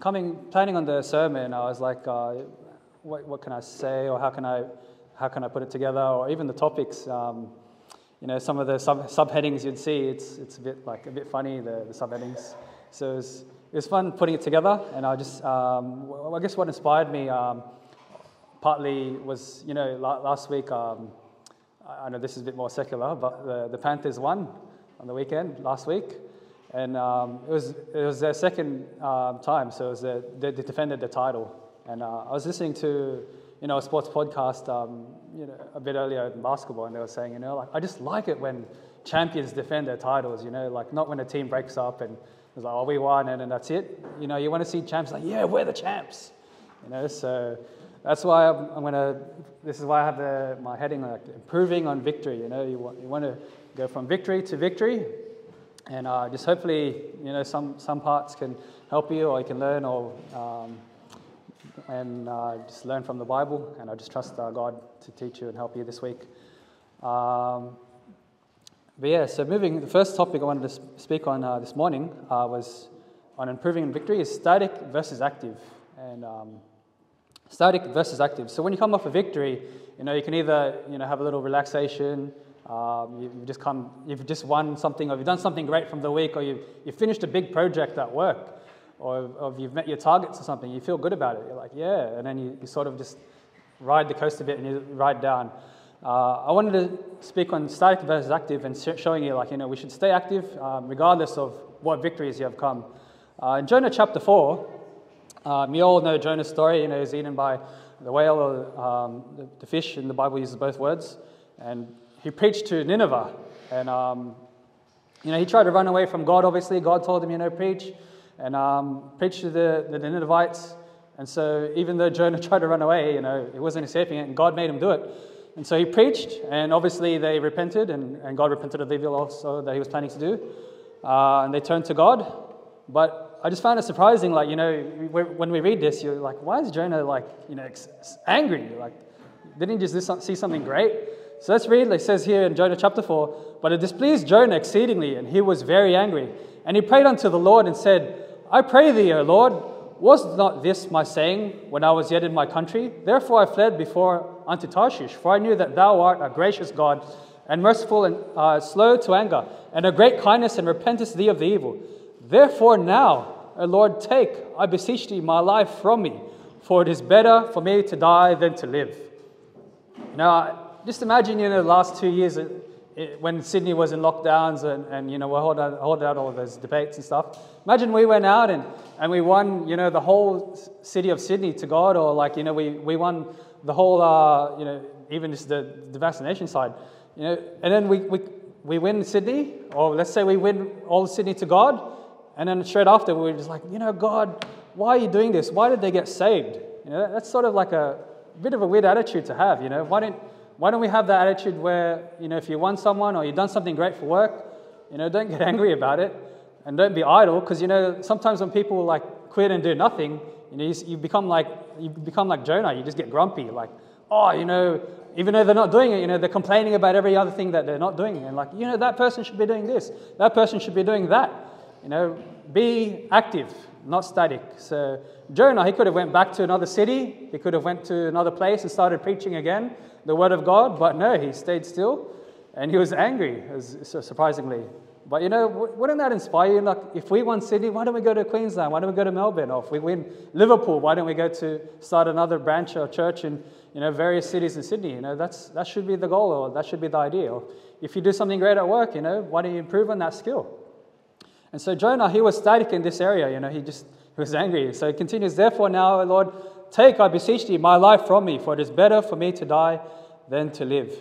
planning on the sermon, I was like, what can I say, or how can I put it together, or even the topics. You know, some of the subheadings you'd see, it's a bit funny, the subheadings. So it was fun putting it together, and I just I guess what inspired me partly was, you know, last week. I know this is a bit more secular, but the Panthers won on the weekend last week, and it was their second time, so it was they defended the title. And I was listening to, you know, a sports podcast, you know, a bit earlier in basketball, and they were saying, you know, like, I just like it when champions defend their titles, you know, like not when a team breaks up and it's like, oh, we won, and that's it. You know, you want to see champs like, yeah, we're the champs, you know. So that's why this is why I have my heading, like, improving on victory. You know, you want to go from victory to victory, and just hopefully, you know, some parts can help you, or you can learn, or just learn from the Bible, and I just trust God to teach you and help you this week. But yeah, so moving, the first topic I wanted to speak on this morning was on improving in victory is static versus active. And static versus active. So when you come off a victory, you know, you can either, you know, have a little relaxation. You've just won something, or you've done something great from the week, or you finished a big project at work, or you've met your targets or something. You feel good about it. You're like, yeah, and then you sort of just ride the coast a bit, and you ride down. I wanted to speak on static versus active, and showing you, like, you know, we should stay active regardless of what victories you have come. In Jonah chapter 4. You all know Jonah's story. You know, he's eaten by the whale, or the fish, and the Bible uses both words. And he preached to Nineveh, and you know, he tried to run away from God. Obviously, God told him, you know, preach, and preach to the Ninevites. And so, even though Jonah tried to run away, you know, he wasn't escaping it, and God made him do it. And so he preached, and obviously they repented, and God repented of the evil also that he was planning to do, and they turned to God. But I just found it surprising, like, you know, when we read this, you're like, why is Jonah, like, you know, angry? Like, didn't he just see something great? So let's read, like, it says here in Jonah chapter 4, but it displeased Jonah exceedingly, and he was very angry. And he prayed unto the Lord and said, I pray thee, O Lord, was not this my saying when I was yet in my country? Therefore I fled before unto Tarshish, for I knew that thou art a gracious God, and merciful, and slow to anger, and a great kindness, and repentest thee of the evil. Therefore now, O Lord, take, I beseech thee, my life from me, for it is better for me to die than to live. Now, just imagine, you know, the last 2 years when Sydney was in lockdowns, and you know, we're holding out all those debates and stuff. Imagine we went out and we won, you know, the whole city of Sydney to God, or, like, you know, we won the whole, you know, even just the vaccination side, you know, and then we win Sydney, or let's say we win all Sydney to God. And then straight after, we were just like, you know, God, why are you doing this? Why did they get saved? You know, that's sort of like a bit of a weird attitude to have, you know. Why don't we have that attitude where, you know, if you won someone, or you've done something great for work, you know, don't get angry about it, and don't be idle, because, you know, sometimes when people, like, quit and do nothing, you know, you become like Jonah. You just get grumpy, like, oh, you know, even though they're not doing it, you know, they're complaining about every other thing that they're not doing, and, like, you know, that person should be doing this, that person should be doing that. You know, be active, not static. So Jonah, he could have went back to another city. He could have went to another place and started preaching again the word of God. But no, he stayed still, and he was angry, surprisingly. But, you know, wouldn't that inspire you? Like, if we won Sydney, why don't we go to Queensland? Why don't we go to Melbourne? Or if we win Liverpool, why don't we go to start another branch or church in, you know, various cities in Sydney? You know, that should be the goal, or that should be the idea. Or if you do something great at work, you know, why don't you improve on that skill? And so Jonah, he was static in this area, you know, he was angry. So it continues, therefore now, O Lord, take, I beseech thee, my life from me, for it is better for me to die than to live.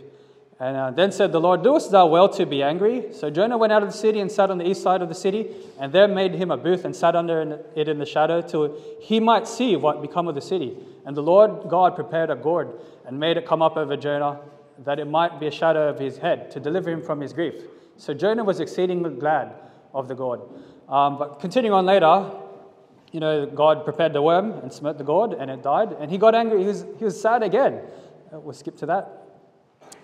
And then said the Lord, doest thou well to be angry? So Jonah went out of the city and sat on the east side of the city, and there made him a booth and sat under it in the shadow, till he might see what become of the city. And the Lord God prepared a gourd and made it come up over Jonah, that it might be a shadow of his head, to deliver him from his grief. So Jonah was exceedingly glad of the gourd. But continuing on later, you know, God prepared the worm and smote the gourd, and it died. And he got angry. He was sad again. We'll skip to that.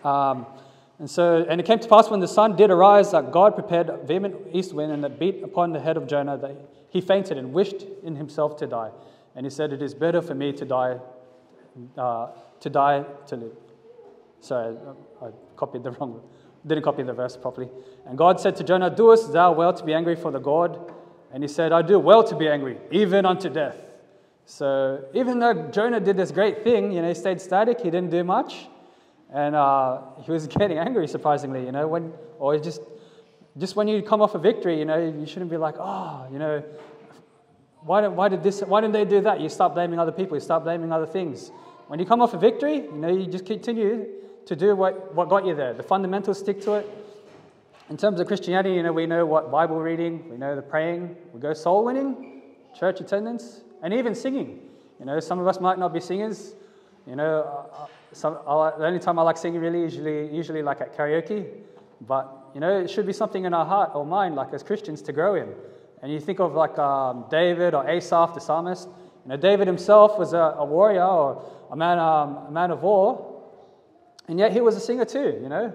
And it came to pass when the sun did arise that God prepared a vehement east wind, and it beat upon the head of Jonah, that He fainted and wished in himself to die. And he said, it is better for me to die to live. Sorry, I copied the wrong, didn't copy the verse properly. And God said to Jonah, doest thou well to be angry for the God? And he said, I do well to be angry, even unto death. So even though Jonah did this great thing, you know, he stayed static, he didn't do much. And he was getting angry, surprisingly, you know, when you come off a victory, you know, you shouldn't be like, oh, you know, why didn't they do that? You start blaming other people, you start blaming other things. When you come off a victory, you know, you just continue to do what got you there. The fundamentals, stick to it. In terms of Christianity, you know, we know what Bible reading, we know the praying, we go soul winning, church attendance, and even singing. You know, some of us might not be singers. You know, the only time I like singing really is usually like at karaoke. But, you know, it should be something in our heart or mind, like as Christians, to grow in. And you think of like David or Asaph, the psalmist. You know, David himself was a warrior or a man of war, and yet he was a singer too, you know.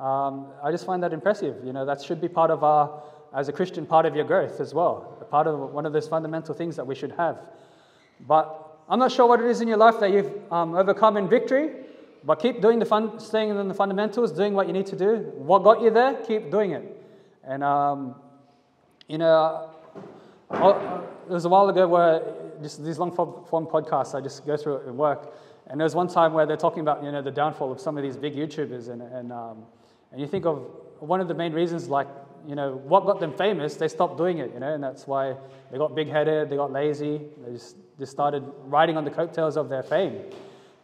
I just find that impressive. You know, that should be part of our, as a Christian, part of your growth as well. A part of one of those fundamental things that we should have. But I'm not sure what it is in your life that you've overcome in victory, but keep doing staying in the fundamentals, doing what you need to do. What got you there, keep doing it. And, you know, there was a while ago where just these long-form podcasts, I just go through it at work. And there was one time where they're talking about, you know, the downfall of some of these big YouTubers. And you think of one of the main reasons, like, you know, what got them famous, they stopped doing it, you know. And that's why they got big-headed, they got lazy. They just started riding on the coattails of their fame.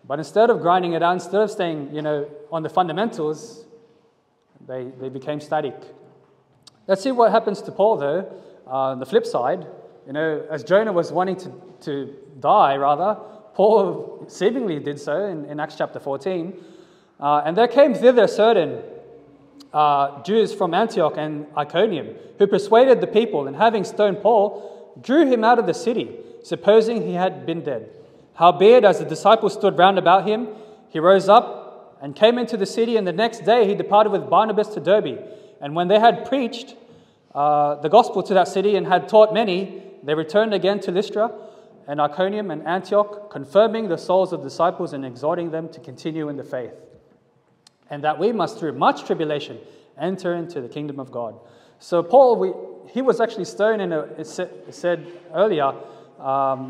But instead of grinding it out, instead of staying, you know, on the fundamentals, they became static. Let's see what happens to Paul, though. The flip side, you know, as Jonah was wanting to die, rather, Paul seemingly did so in Acts chapter 14. And there came thither certain Jews from Antioch and Iconium, who persuaded the people, and having stoned Paul, drew him out of the city, supposing he had been dead. Howbeit, as the disciples stood round about him, he rose up and came into the city, and the next day he departed with Barnabas to Derbe. And when they had preached the gospel to that city and had taught many, they returned again to Lystra and Iconium and Antioch, confirming the souls of disciples and exhorting them to continue in the faith, and that we must, through much tribulation, enter into the kingdom of God. So Paul, he was actually stoned, and it said earlier,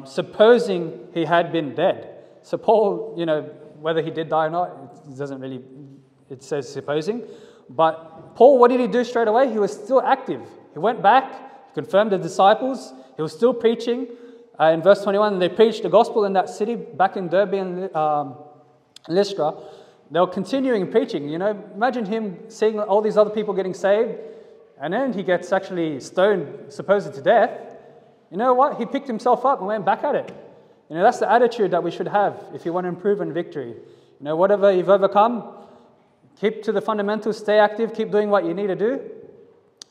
supposing he had been dead. So Paul, you know, whether he did die or not, it doesn't really, it says supposing. But Paul, what did he do straight away? He was still active. He went back, confirmed the disciples. He was still preaching. In verse 21, they preached the gospel in that city, back in Derbe and Lystra. They were continuing preaching. You know, imagine him seeing all these other people getting saved, and then he gets actually stoned, supposed to death. You know what? He picked himself up and went back at it. You know, that's the attitude that we should have if you want to improve in victory. You know, whatever you've overcome, keep to the fundamentals, stay active, keep doing what you need to do,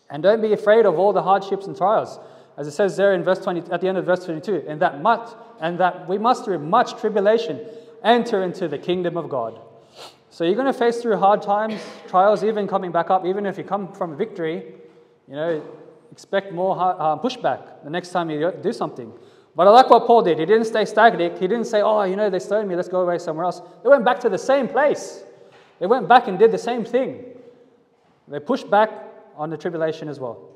and don't be afraid of all the hardships and trials. As it says there in verse 20, at the end of verse 22, and that we must through much tribulation enter into the kingdom of God. So you're going to face through hard times, trials, even coming back up. Even if you come from a victory, you know, expect more pushback the next time you do something. But I like what Paul did. He didn't stay static. He didn't say, oh, you know, they stoned me, let's go away somewhere else. They went back to the same place. They went back and did the same thing. They pushed back on the tribulation as well.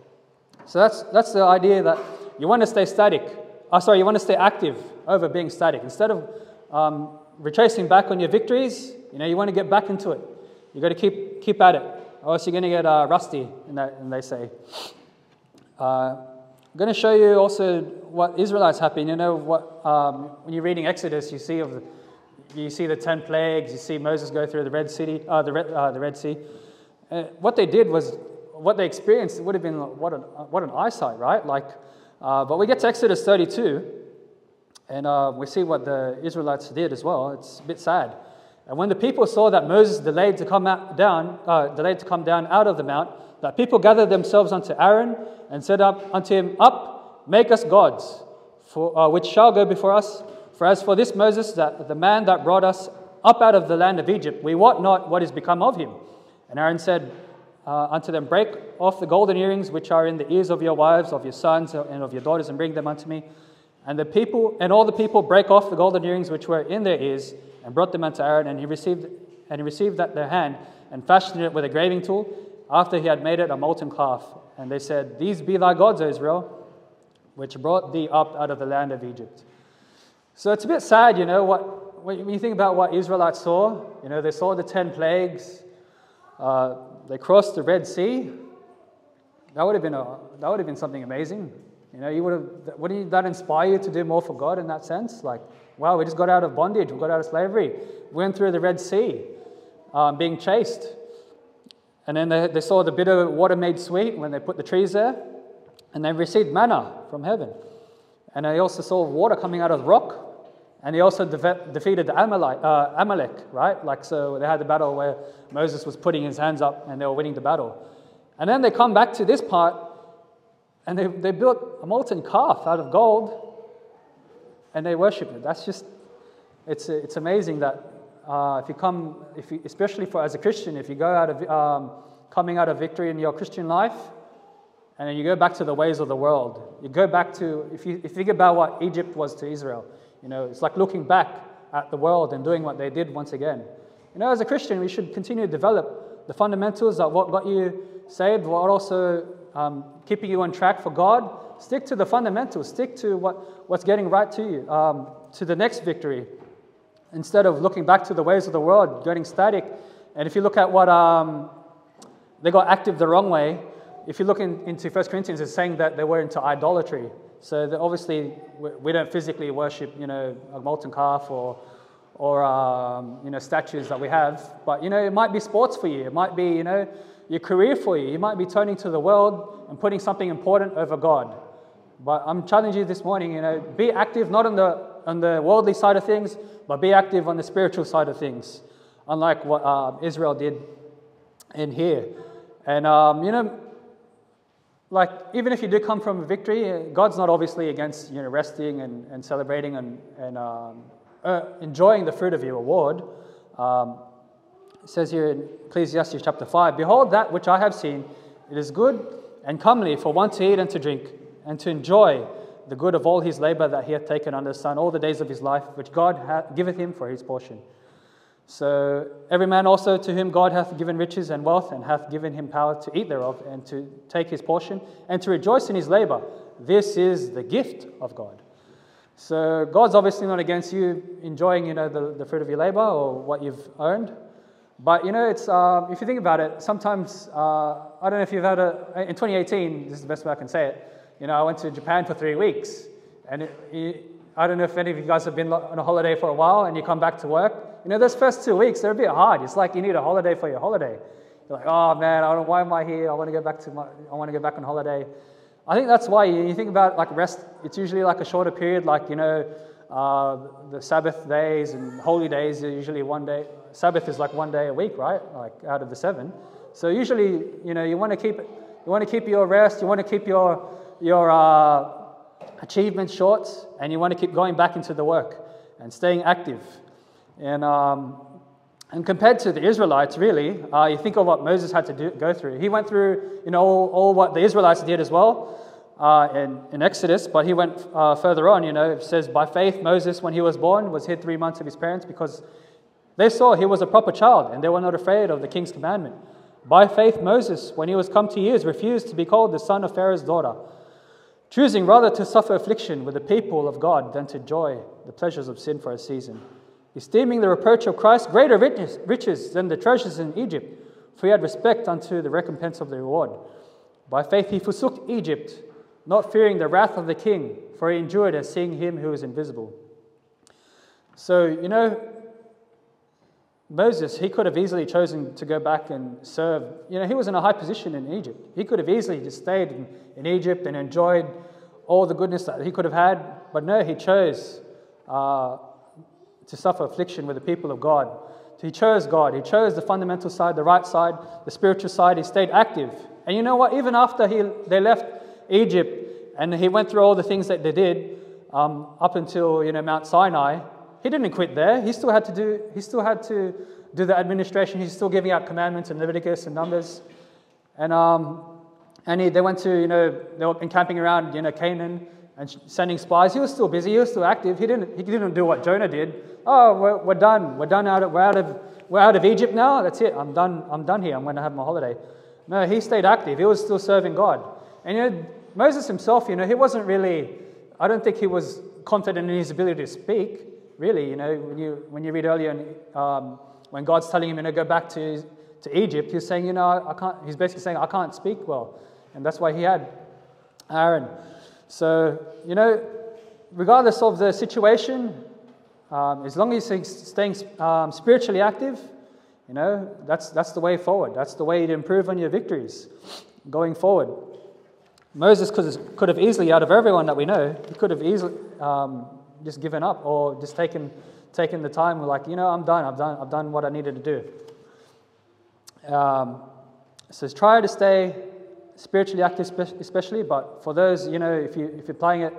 So that's the idea, that you want to stay static. You want to stay active over being static. Instead of retracing back on your victories, you know, you want to get back into it. You've got to keep at it, or else you're going to get rusty, and they say. I'm going to show you also what Israelites happened. You know, when you're reading Exodus, you see the 10 plagues. You see Moses go through the Red Sea. What they did was, what they experienced, it would have been what an eyesight, right? Like, but we get to Exodus 32, and we see what the Israelites did as well. It's a bit sad. And when the people saw that Moses delayed to come down out of the mount, that people gathered themselves unto Aaron and said unto him, Up, make us gods, which shall go before us. For as for this Moses, that the man that brought us up out of the land of Egypt, we wot not what is become of him. And Aaron said, unto them, break off the golden earrings which are in the ears of your wives, of your sons, and of your daughters, and bring them unto me. And the people, and all the people, brake off the golden earrings which were in their ears, and brought them unto Aaron, and he received at their hand, and fashioned it with a graving tool, after he had made it a molten calf. And they said, These be thy gods, O Israel, which brought thee up out of the land of Egypt. So it's a bit sad, you know, when you think about what Israelites saw. You know, they saw the 10 plagues. They crossed the Red Sea. That would have been something amazing. You know, wouldn't that inspire you to do more for God in that sense? Like, wow, we just got out of bondage, we got out of slavery, went through the Red Sea, being chased. And then they saw the bitter water made sweet when they put the trees there, and they received manna from heaven. And they also saw water coming out of the rock, and they also defeated the Amalek, right? Like, so they had the battle where Moses was putting his hands up and they were winning the battle. And then they come back to this part, and they built a molten calf out of gold, and they worshipped it. That's just, it's amazing that especially as a Christian, if you go out of coming out of victory in your Christian life, and then you go back to the ways of the world, you go back to, if you think about what Egypt was to Israel, you know, it's like looking back at the world and doing what they did once again. You know, as a Christian, we should continue to develop the fundamentals of what got you saved, what also keeping you on track for God. Stick to the fundamentals. Stick to what's getting right to you, to the next victory, instead of looking back to the ways of the world, getting static. And if you look at what they got active the wrong way, if you look into 1 Corinthians, it's saying that they were into idolatry. So obviously we don't physically worship, you know, a molten calf or you know, statues that we have. But, you know, it might be sports for you. It might be, you know, your career for you. You might be turning to the world and putting something important over God. But I'm challenging you this morning, you know, be active not on the worldly side of things, but be active on the spiritual side of things, unlike what Israel did in here. And, you know, like, even if you do come from a victory, God's not obviously against, you know, resting and celebrating and enjoying the fruit of your reward. It says here in Ecclesiastes chapter 5, Behold that which I have seen, it is good and comely for one to eat and to drink, and to enjoy the good of all his labor that he hath taken under the sun, all the days of his life, which God giveth him for his portion. So every man also to whom God hath given riches and wealth, and hath given him power to eat thereof, and to take his portion, and to rejoice in his labor. This is the gift of God. So God's obviously not against you enjoying, you know, the fruit of your labor or what you've earned. But, you know, it's if you think about it, sometimes, I don't know if you've had in 2018, this is the best way I can say it, you know, I went to Japan for 3 weeks, and I don't know if any of you guys have been on a holiday for a while and you come back to work. You know, those first 2 weeks, they're a bit hard. It's like you need a holiday for your holiday. You're like, oh man, why am I here? I want to go back on holiday. I think that's why you think about like rest. It's usually like a shorter period, like, you know, the Sabbath days and holy days are usually one day. Sabbath is like 1 day a week, right? Like out of the 7. So usually, you know, you want to keep your rest. You want to keep your achievements short, and you want to keep going back into the work and staying active. And compared to the Israelites, really, you think of what Moses had to go through. He went through, you know, all what the Israelites did as well in Exodus, but he went further on, you know. It says, by faith Moses, when he was born, was hid 3 months of his parents, because they saw he was a proper child, and they were not afraid of the king's commandment. By faith Moses, when he was come to years, refused to be called the son of Pharaoh's daughter, choosing rather to suffer affliction with the people of God than to enjoy the pleasures of sin for a season, esteeming the reproach of Christ greater riches than the treasures in Egypt, for he had respect unto the recompense of the reward. By faith he forsook Egypt, not fearing the wrath of the king, for he endured as seeing him who is invisible. So, you know, Moses, he could have easily chosen to go back and serve. You know, he was in a high position in Egypt. He could have easily just stayed in Egypt and enjoyed all the goodness that he could have had. But no, he chose to suffer affliction with the people of God. So he chose God. He chose the fundamental side, the right side, the spiritual side. He stayed active. And you know what? Even after they left Egypt and he went through all the things that they did up until, you know, Mount Sinai, he didn't quit there. He still had to do the administration. He's still giving out commandments in Leviticus and Numbers. And they went to, they were encamping around, Canaan and sending spies. He was still busy. He was still active. He didn't do what Jonah did. Oh, we're done. We're done out of, we're out of Egypt now. That's it. I'm done. I'm done here. I'm going to have my holiday. No, he stayed active. He was still serving God. And Moses himself, he wasn't really, I don't think he was confident in his ability to speak. Really, when you read earlier, when God's telling him, go back to Egypt, he's saying, I can't. He's basically saying, I can't speak well, and that's why he had Aaron. So, regardless of the situation, as long as he's staying spiritually active, that's the way forward. That's the way to improve on your victories going forward. Moses could have easily, out of everyone that we know, he could have easily just given up or just taken the time, like, I've done what I needed to do. So try to stay spiritually active, especially. But for those, if you're playing it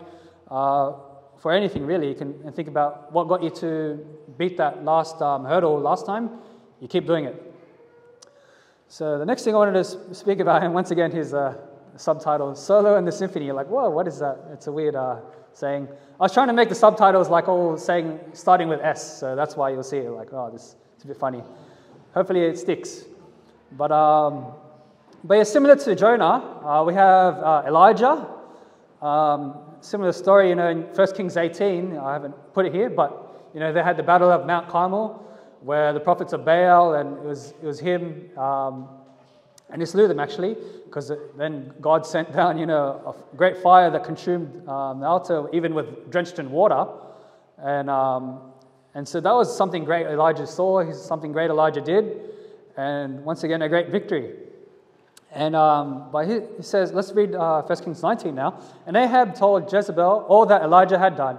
for anything really, you can think about what got you to beat that last hurdle last time. You keep doing it. So the next thing I wanted to speak about, and once again, here's a subtitle: "Solo and the Symphony." You're like, whoa, what is that? It's a weird saying. I was trying to make the subtitles like all saying starting with S, so that's why you'll see it like, oh, this is a bit funny. Hopefully it sticks. But yeah, similar to Jonah, we have Elijah. Similar story, in 1 Kings 18, I haven't put it here, but, they had the Battle of Mount Carmel where the prophets of Baal, and it was him and he slew them, actually, because then God sent down, a great fire that consumed the altar, even with drenched in water. And so that was something great Elijah saw, something great Elijah did. And once again, a great victory. And but he says, let's read 1 Kings 19 now. And Ahab told Jezebel all that Elijah had done,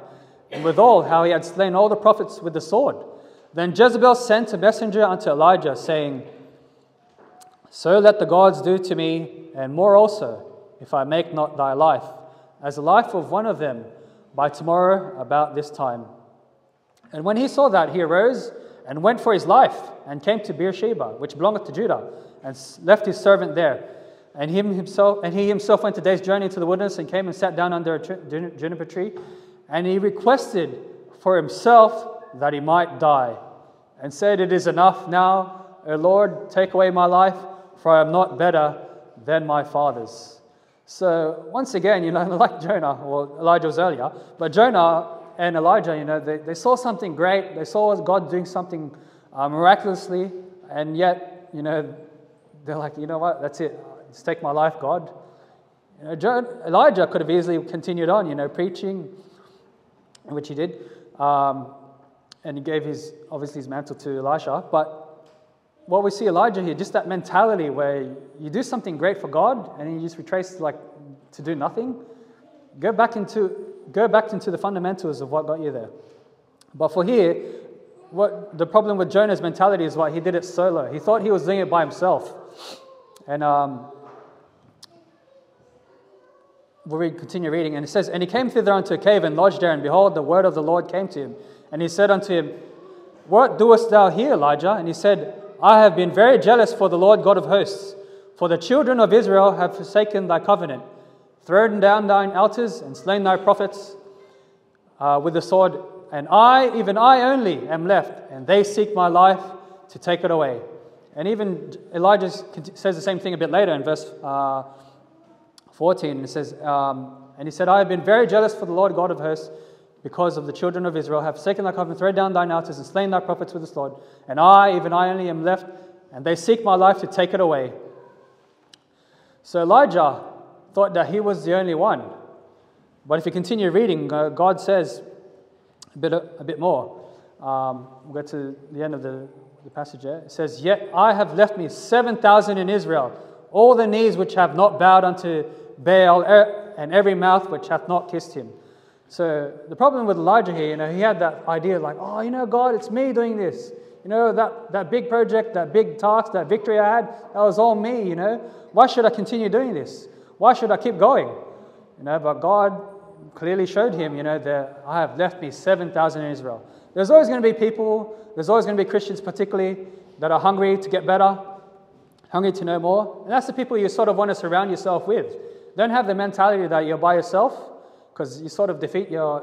and withal how he had slain all the prophets with the sword. Then Jezebel sent a messenger unto Elijah, saying, "So let the gods do to me, and more also, if I make not thy life as the life of one of them by tomorrow about this time." And when he saw that, he arose and went for his life, and came to Beersheba, which belongeth to Judah, and left his servant there. And he himself went a day's journey into the wilderness, and came and sat down under a juniper tree. And he requested for himself that he might die, and said, "It is enough now, O Lord, take away my life, for I am not better than my fathers." So once again, like Jonah, well, Elijah was earlier, but Jonah and Elijah, they saw something great. They saw God doing something miraculously, and yet, they're like, what? That's it. Just take my life, God. Elijah could have easily continued on, preaching, which he did, and he gave obviously his mantle to Elisha. But what we see Elijah here, just that mentality where you do something great for God, and you just retrace to do nothing. Go back into the fundamentals of what got you there. But for here, what the problem with Jonah's mentality is what he did it solo. He thought he was doing it by himself. And we'll continue reading. And it says, "And he came thither unto a cave and lodged there, and behold, the word of the Lord came to him. And he said unto him, What doest thou here, Elijah? And he said, I have been very jealous for the Lord God of hosts, for the children of Israel have forsaken thy covenant, thrown down thine altars, and slain thy prophets with the sword. And I, even I only, am left, and they seek my life to take it away." And even Elijah says the same thing a bit later in verse 14. It says, "And he said, I have been very jealous for the Lord God of hosts, because of the children of Israel have forsaken thy covenant, thrown down thine altars, and slain thy prophets with the sword. And I, even I only, am left, and they seek my life to take it away." So Elijah thought that he was the only one. But if you continue reading, God says a bit more. We'll get to the end of the passage there. It says, "Yet I have left me 7,000 in Israel, all the knees which have not bowed unto Baal, and every mouth which hath not kissed him." So the problem with Elijah here, he had that idea like, oh, God, it's me doing this. That big project, that big task, that victory I had, that was all me, Why should I continue doing this? Why should I keep going? But God clearly showed him, that I have left me 7,000 in Israel. There's always going to be people, there's always going to be Christians particularly, that are hungry to get better, hungry to know more. And that's the people you sort of want to surround yourself with. Don't have the mentality that you're by yourself, because you sort of defeat you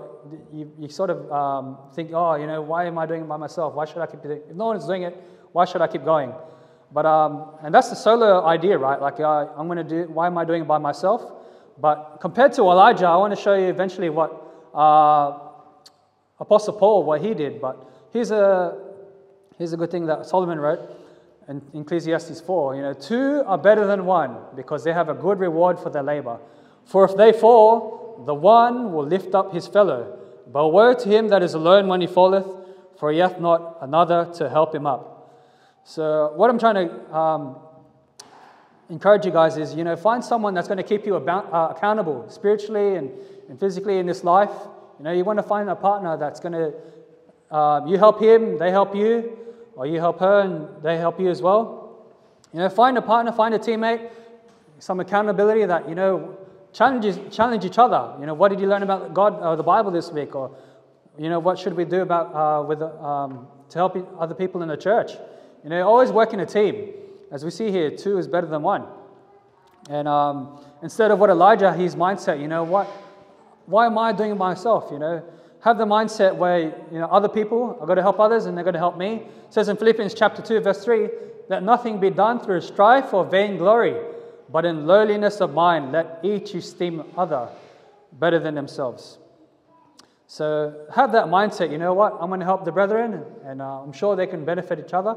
sort of think, oh, you know, why am I doing it by myself? Why should I keep doing it? If no one's doing it, why should I keep going? But, and that's the solo idea, right? Like, I'm going to do, why am I doing it by myself? But compared to Elijah, I want to show you eventually what Apostle Paul, what he did. But here's a good thing that Solomon wrote in Ecclesiastes 4. You know, two are better than one because they have a good reward for their labor. For if they fall, the one will lift up his fellow. But woe to him that is alone when he falleth, for he hath not another to help him up. So what I'm trying to encourage you guys is, you know, find someone that's going to keep you accountable spiritually and physically in this life. You know, you want to find a partner that's going to, you help him, they help you, or you help her and they help you as well. You know, find a partner, find a teammate, some accountability that, you know, challenge each other. You know, what did you learn about God or the Bible this week? Or, you know, what should we do about to help other people in the church? You know, always work in a team. As we see here, two is better than one. And instead of what Elijah, his mindset, you know, why am I doing it myself, you know? Have the mindset where, you know, other people are going to help others and they're going to help me. It says in Philippians chapter 2, verse 3, let nothing be done through strife or vainglory, but in lowliness of mind, let each esteem other better than themselves. So have that mindset, you know what, I'm going to help the brethren, and I'm sure they can benefit each other.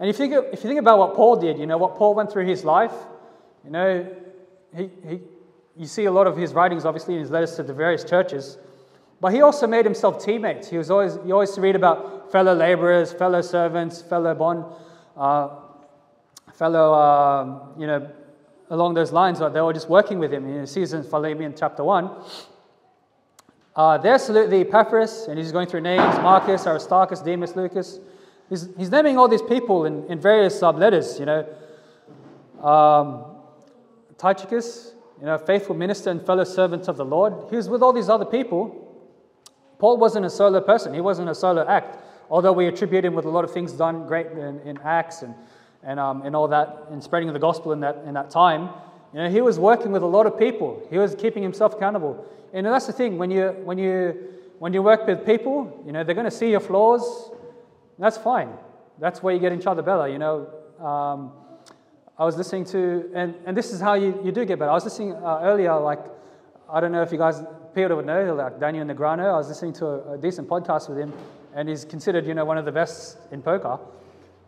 And if you think about what Paul did, you know, what Paul went through his life, you know, you see a lot of his writings, obviously, in his letters to the various churches. But he also made himself teammates. You always read about fellow laborers, fellow servants, you know, along those lines. They were just working with him. You know, see in Philippians chapter 1. There salute the Epaphras, and he's going through names, Marcus, Aristarchus, Demas, Lucas. He's naming all these people in various sub-letters, you know. Tychicus, you know, faithful minister and fellow servant of the Lord. He was with all these other people. Paul wasn't a solo person. He wasn't a solo act, although we attribute him with a lot of things done great in Acts and all that, and spreading the gospel in that time. You know, he was working with a lot of people. He was keeping himself accountable. And that's the thing, when you work with people, you know, they're going to see your flaws. That's fine. That's where you get each other better, you know. I was listening to, and this is how you do get better. I was listening earlier, like, I don't know if you guys, Peter would know, like Daniel Negreanu. I was listening to a decent podcast with him, and he's considered, you know, one of the best in poker.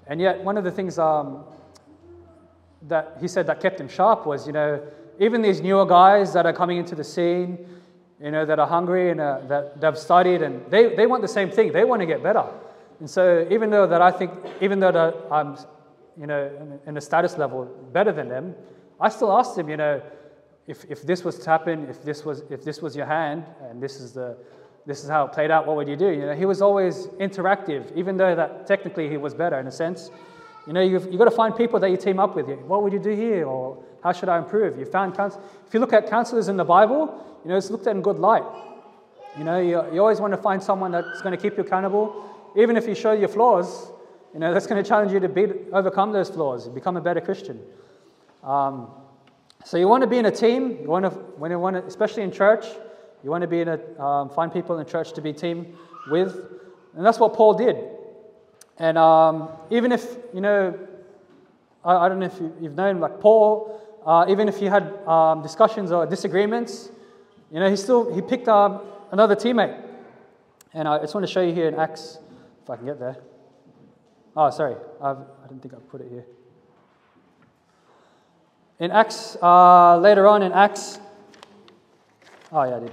And yet, one of the things that he said that kept him sharp was, you know, even these newer guys that are coming into the scene, you know, that are hungry and that they've studied, and they want the same thing. They want to get better. And so even though I'm, you know, in a status level better than them, I still asked them, you know, if this was to happen, if this was your hand, and this is how it played out, what would you do? You know, he was always interactive, even though that technically he was better in a sense. You know, you've got to find people that you team up with. What would you do here, or how should I improve? If you look at counselors in the Bible, you know, it's looked at in good light. You know, you always want to find someone that's going to keep you accountable. Even if you show your flaws, you know, that's going to challenge you to overcome those flaws and become a better Christian. So you want to be in a team. You want to, especially in church, you want to be in find people in church to be team with, and that's what Paul did. And even if, you know, I don't know if you've known, like Paul, even if you had discussions or disagreements, you know, he picked another teammate. And I just want to show you here in Acts, if I can get there. Oh, sorry, I didn't think I put it here. In Acts, later on in Acts, oh yeah, I did.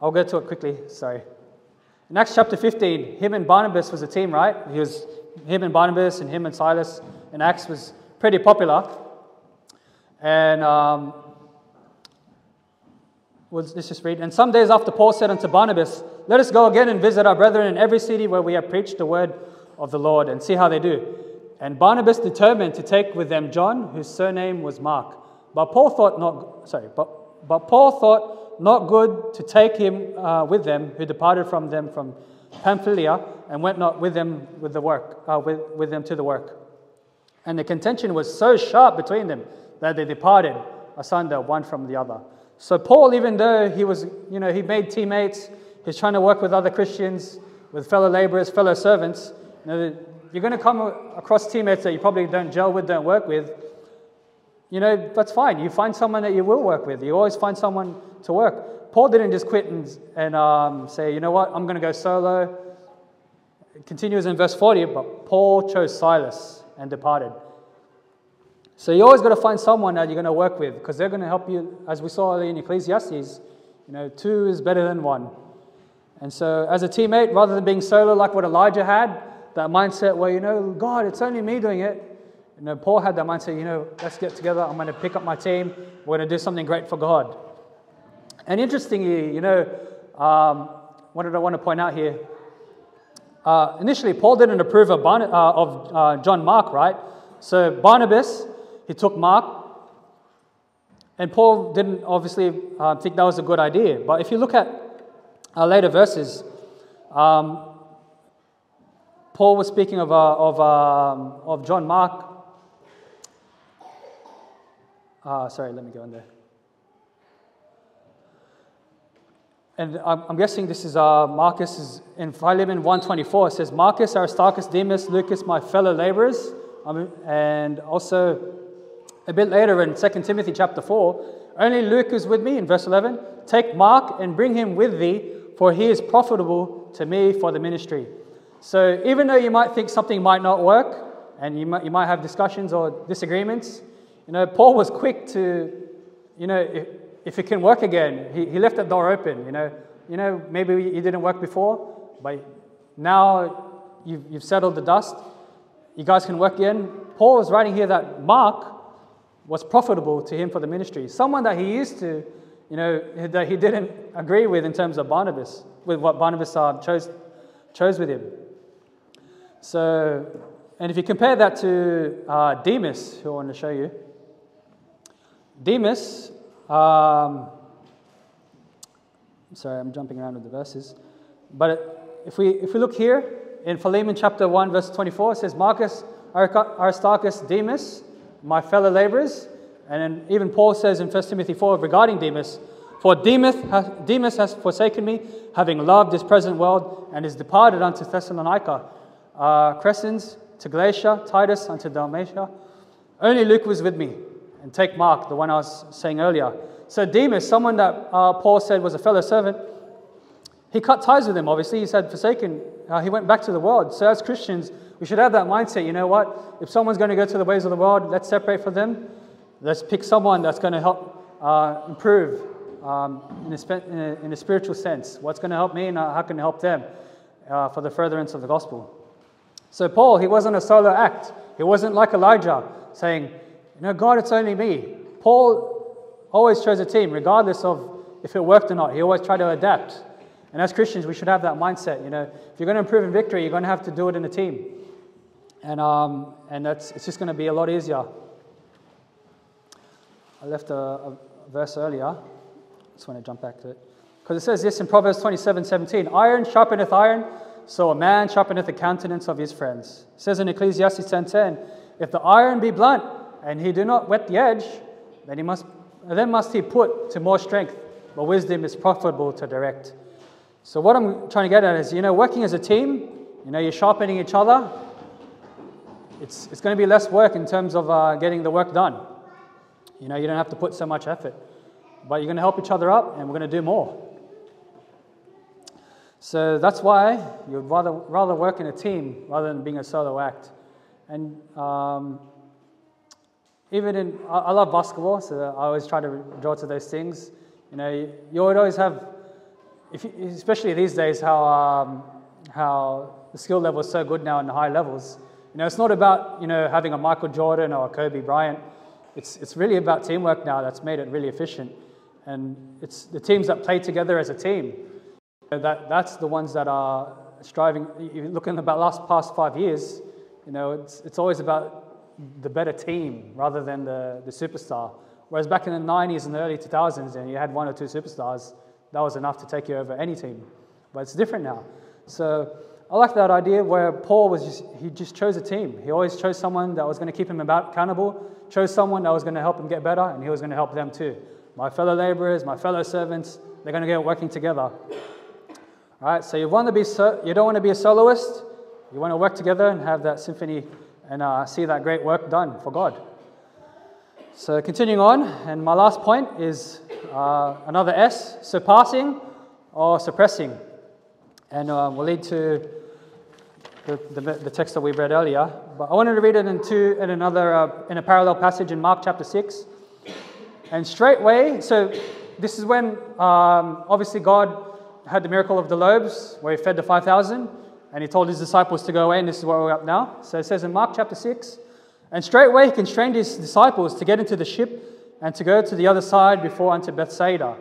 I'll go to it quickly, sorry. In Acts chapter 15, him and Barnabas was a team, right? Him and Barnabas and him and Silas, and Acts was pretty popular. And let's just read. And some days after Paul said unto Barnabas, let us go again and visit our brethren in every city where we have preached the word of the Lord, and see how they do. And Barnabas determined to take with them John, whose surname was Mark. But Paul thought not good to take him with them, who departed from them from Pamphylia, and went not with them to the work. And the contention was so sharp between them that they departed asunder one from the other. So Paul, even though he was, he made teammates, he's trying to work with other Christians, with fellow laborers, fellow servants. You're going to come across teammates that you probably don't gel with, don't work with. That's fine. You find someone that you will work with. You always find someone to work. Paul didn't just quit and say, I'm going to go solo. It continues in verse 40, but Paul chose Silas and departed. So you always got to find someone that you're going to work with, because they're going to help you, as we saw in Ecclesiastes, two is better than one. And so as a teammate, rather than being solo like what Elijah had, that mindset where, God, it's only me doing it. Paul had that mindset, let's get together, I'm going to pick up my team, we're going to do something great for God. And interestingly, what did I want to point out here? Initially, Paul didn't approve of John Mark, right? So Barnabas, he took Mark. And Paul didn't obviously think that was a good idea. But if you look at later verses, Paul was speaking of John Mark. Sorry, let me go in there. And I'm guessing this is Marcus, in Philemon 1:24, it says, Marcus, Aristarchus, Demas, Lucas, my fellow laborers. And also a bit later in 2 Timothy chapter 4, only Luke is with me, in verse 11. Take Mark and bring him with thee, for he is profitable to me for the ministry. So even though you might think something might not work, and you might have discussions or disagreements, Paul was quick to, if it can work again, he left that door open. Maybe it didn't work before, but now you've settled the dust. You guys can work again. Paul is writing here that Mark was profitable to him for the ministry. Someone that he used to, that he didn't agree with in terms of Barnabas, with what Barnabas chose with him. So, and if you compare that to Demas, who I want to show you, Demas. Sorry, I'm jumping around with the verses. But if we look here in Philemon chapter 1, verse 24, it says, Marcus, Aristarchus, Demas, my fellow laborers. And then even Paul says in 1 Timothy 4 regarding Demas, for Demas has forsaken me, having loved this present world, and is departed unto Thessalonica, Crescens, to Galatia, Titus, unto Dalmatia. Only Luke was with me. And take Mark, the one I was saying earlier. So Demas, someone that Paul said was a fellow servant, he cut ties with him, obviously. He said, forsaken. He went back to the world. So as Christians, we should have that mindset. You know what? If someone's going to go to the ways of the world, let's separate from them. Let's pick someone that's going to help improve in a spiritual sense. What's going to help me and how can I help them for the furtherance of the gospel? So Paul, he wasn't a solo act. He wasn't like Elijah saying, God, it's only me. Paul always chose a team, regardless of if it worked or not. He always tried to adapt. And as Christians, we should have that mindset. If you're going to improve in victory, you're going to have to do it in a team. And it's just going to be a lot easier. I left a verse earlier. I just want to jump back to it. Because it says this in Proverbs 27:17, iron sharpeneth iron, so a man sharpeneth the countenance of his friends. It says in Ecclesiastes 10:10, if the iron be blunt, and he do not wet the edge, then must he put to more strength, but wisdom is profitable to direct. So what I'm trying to get at is, working as a team, you're sharpening each other. It's going to be less work in terms of getting the work done. You don't have to put so much effort, but you're going to help each other up, and we're going to do more. So that's why you'd rather work in a team rather than being a solo act. And I love basketball, so I always try to draw to those things. You would always have, especially these days, how the skill level is so good now in the high levels. It's not about having a Michael Jordan or a Kobe Bryant. It's really about teamwork now. That's made it really efficient, and it's the teams that play together as a team. That's the ones that are striving. You look in the past 5 years, it's always about the better team rather than the superstar. Whereas back in the 90s and the early 2000s, and you had one or two superstars, that was enough to take you over any team. But it's different now. So I like that idea where Paul was he just chose a team. He always chose someone that was going to keep him accountable, chose someone that was going to help him get better, and he was going to help them too. My fellow laborers, my fellow servants, they're going to get working together. All right, so you don't want to be a soloist. You want to work together and have that symphony and see that great work done for God. So continuing on, and my last point is another S, surpassing or suppressing. And we'll lead to the text that we read earlier. But I wanted to read it in a parallel passage in Mark chapter 6. And straightway, so this is when obviously God had the miracle of the loaves, where he fed the 5,000, and he told his disciples to go away, and this is where we're up now. So it says in Mark chapter 6, and straightway he constrained his disciples to get into the ship and to go to the other side before unto Bethsaida,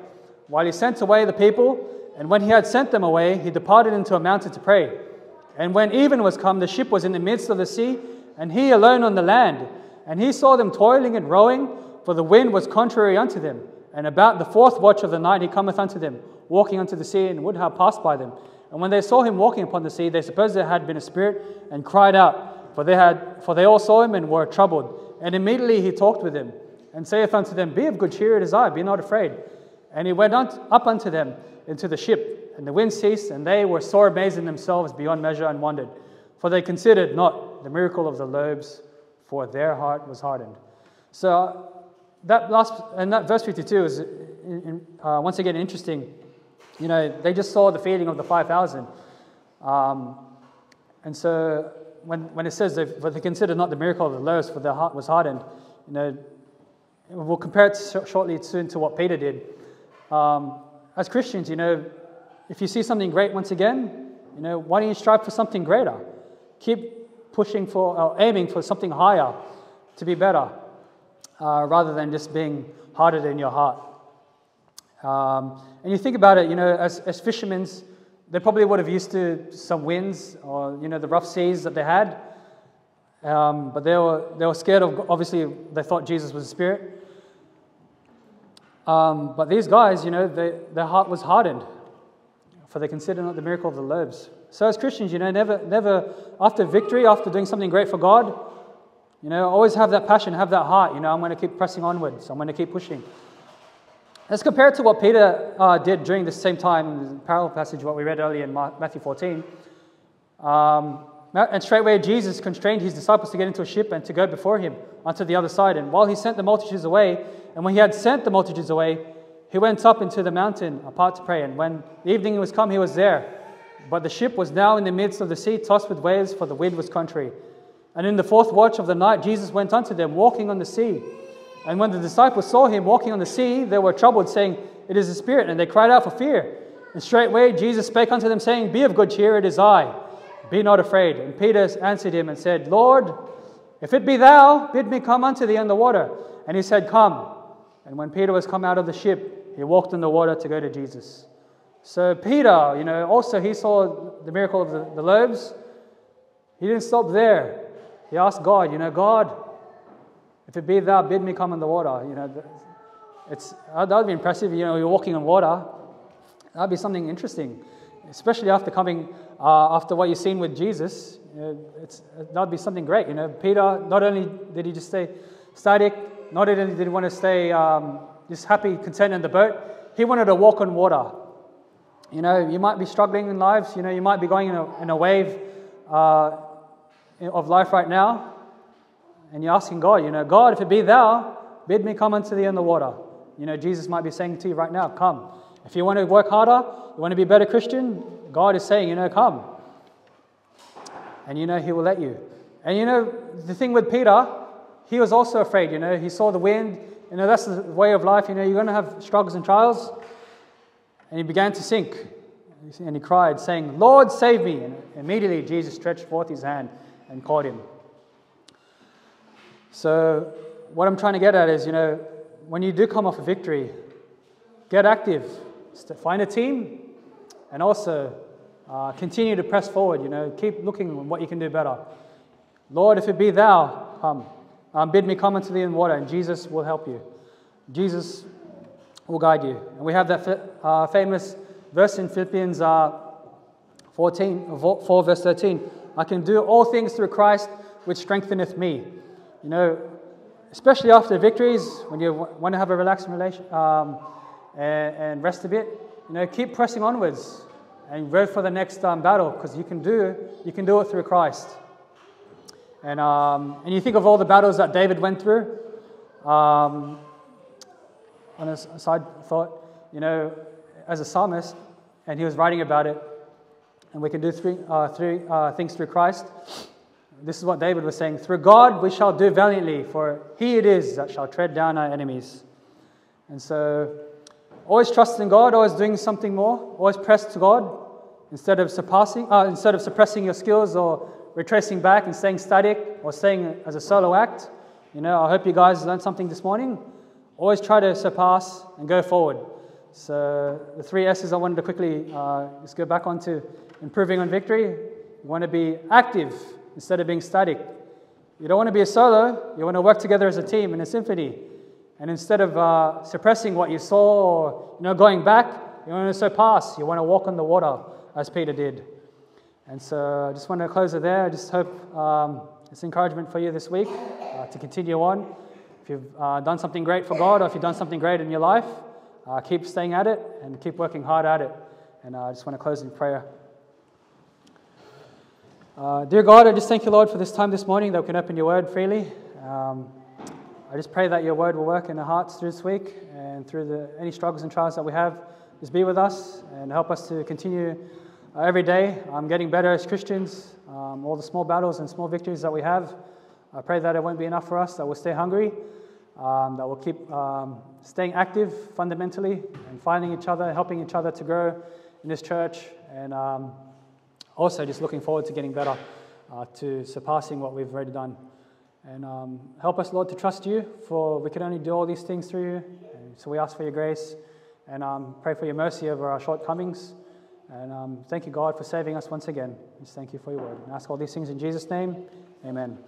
while he sent away the people. And when he had sent them away, he departed into a mountain to pray. And when even was come, the ship was in the midst of the sea, and he alone on the land. And he saw them toiling and rowing, for the wind was contrary unto them. And about the fourth watch of the night he cometh unto them, walking unto the sea, and would have passed by them. And when they saw him walking upon the sea, they supposed there had been a spirit, and cried out, for they all saw him and were troubled. And immediately he talked with them, and saith unto them, Be of good cheer, it is I, be not afraid. And he went up unto them into the ship, and the wind ceased, and they were sore amazed in themselves beyond measure, and wondered, for they considered not the miracle of the loaves, for their heart was hardened. So that verse 52 is once again interesting. You know, they just saw the feeding of the 5,000. And so when it says they considered not the miracle of the loaves, for their heart was hardened, you know, we'll compare it soon to what Peter did. As Christians, you know, if you see something great once again, you know, why don't you strive for something greater? Keep pushing for or aiming for something higher to be better, rather than just being hardened in your heart. And you think about it, you know, as fishermen, they probably would have used to some winds or, you know, the rough seas that they had. But they were scared of, obviously, they thought Jesus was a spirit. But these guys, you know, their heart was hardened, for they considered not the miracle of the loaves. So as Christians, you know, never after victory, after doing something great for God, you know, always have that passion, have that heart. You know, I'm going to keep pressing onwards. I'm going to keep pushing. Let's compare it to what Peter did during this same time, the parallel passage, what we read earlier in Matthew 14. And straightway Jesus constrained his disciples to get into a ship and to go before him unto the other side. And while he sent the multitudes away, and when he had sent the multitudes away, he went up into the mountain apart to pray. And when the evening was come, he was there. But the ship was now in the midst of the sea, tossed with waves, for the wind was contrary. And in the fourth watch of the night, Jesus went unto them, walking on the sea. And when the disciples saw him walking on the sea, they were troubled, saying, It is a spirit. And they cried out for fear. And straightway Jesus spake unto them, saying, Be of good cheer, it is I. Be not afraid. And Peter answered him and said, Lord, if it be thou, bid me come unto thee on the water. And he said, Come. And when Peter was come out of the ship, he walked in the water to go to Jesus. So Peter, you know, also he saw the miracle of the loaves. He didn't stop there. He asked God, you know, God, if it be thou, bid me come in the water. You know, that would be impressive. You know, you're walking on water. That would be something interesting. Especially after what you've seen with Jesus, you know, that'd be something great. You know, Peter, not only did he just stay static, not only did he want to stay just happy, content in the boat, he wanted to walk on water. You know, you might be struggling in lives. You know, you might be going in a wave of life right now, and you're asking God, you know, God, if it be thou, bid me come unto thee in the water. You know, Jesus might be saying to you right now, come. If you want to work harder, you want to be a better Christian, God is saying, you know, come. And you know, he will let you. And you know, the thing with Peter, he was also afraid, you know. He saw the wind. You know, that's the way of life. You know, you're going to have struggles and trials. And he began to sink. And he cried, saying, Lord, save me. And immediately Jesus stretched forth his hand and caught him. So what I'm trying to get at is, you know, when you do come off a victory, get active. Find a team, and also continue to press forward. You know, keep looking at what you can do better. Lord, if it be thou, come. Bid me come unto thee in water, and Jesus will help you. Jesus will guide you. And we have that famous verse in Philippians 4 verse 13. I can do all things through Christ, which strengtheneth me. You know, especially after victories, when you want to have a relaxing relation and rest a bit, you know, keep pressing onwards and ready for the next battle, because you can do it through Christ. And you think of all the battles that David went through. On a side thought, you know, as a psalmist, and he was writing about it, and we can do things through Christ. This is what David was saying: through God we shall do valiantly, for he it is that shall tread down our enemies. And so, always trusting God, always doing something more, always press to God, instead of suppressing your skills or retracing back and staying static or staying as a solo act. You know, I hope you guys learned something this morning. Always try to surpass and go forward. So the 3 S's I wanted to quickly just go back onto: improving on victory. You want to be active instead of being static. You don't want to be a solo. You want to work together as a team in a symphony. And instead of suppressing what you saw or, you know, going back, you want to surpass. You want to walk on the water as Peter did. And so I just want to close it there. I just hope it's encouragement for you this week to continue on. If you've done something great for God, or if you've done something great in your life, keep staying at it and keep working hard at it. And I just want to close in prayer. Dear God, I just thank you, Lord, for this time this morning that we can open your word freely. I just pray that your word will work in our hearts through this week, and through any struggles and trials that we have, just be with us and help us to continue every day. I'm getting better as Christians, all the small battles and small victories that we have. I pray that it won't be enough for us, that we'll stay hungry, that we'll keep staying active fundamentally and finding each other, helping each other to grow in this church, and also just looking forward to getting better, to surpassing what we've already done. And help us, Lord, to trust you, for we can only do all these things through you. And so we ask for your grace, and pray for your mercy over our shortcomings. And thank you, God, for saving us once again. Just thank you for your word. And ask all these things in Jesus' name. Amen.